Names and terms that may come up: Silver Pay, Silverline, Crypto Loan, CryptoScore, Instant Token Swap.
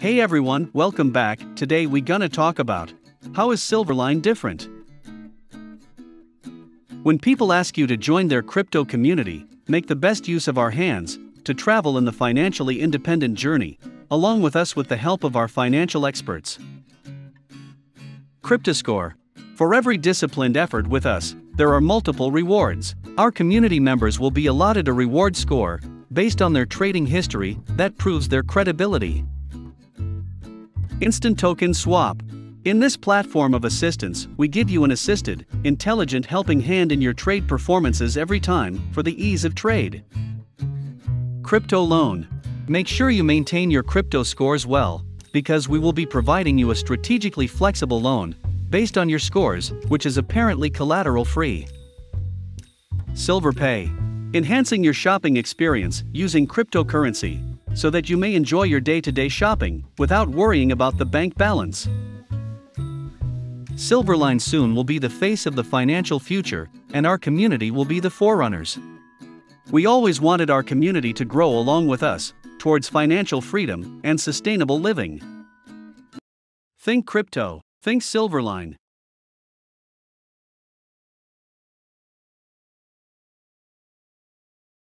Hey everyone, welcome back. Today we gonna talk about how is Silverline different. When people ask you to join their crypto community, make the best use of our hands to travel in the financially independent journey along with us with the help of our financial experts. CryptoScore. For every disciplined effort with us, there are multiple rewards. Our community members will be allotted a reward score based on their trading history that proves their credibility. Instant Token Swap. In this platform of assistance, we give you an assisted, intelligent helping hand in your trade performances every time for the ease of trade. Crypto Loan. Make sure you maintain your crypto scores well, because we will be providing you a strategically flexible loan based on your scores, which is apparently collateral-free. Silver Pay. Enhancing your shopping experience using cryptocurrency, so that you may enjoy your day-to-day shopping without worrying about the bank balance. Silverline soon will be the face of the financial future, and our community will be the forerunners. We always wanted our community to grow along with us towards financial freedom and sustainable living. Think crypto, think Silverline.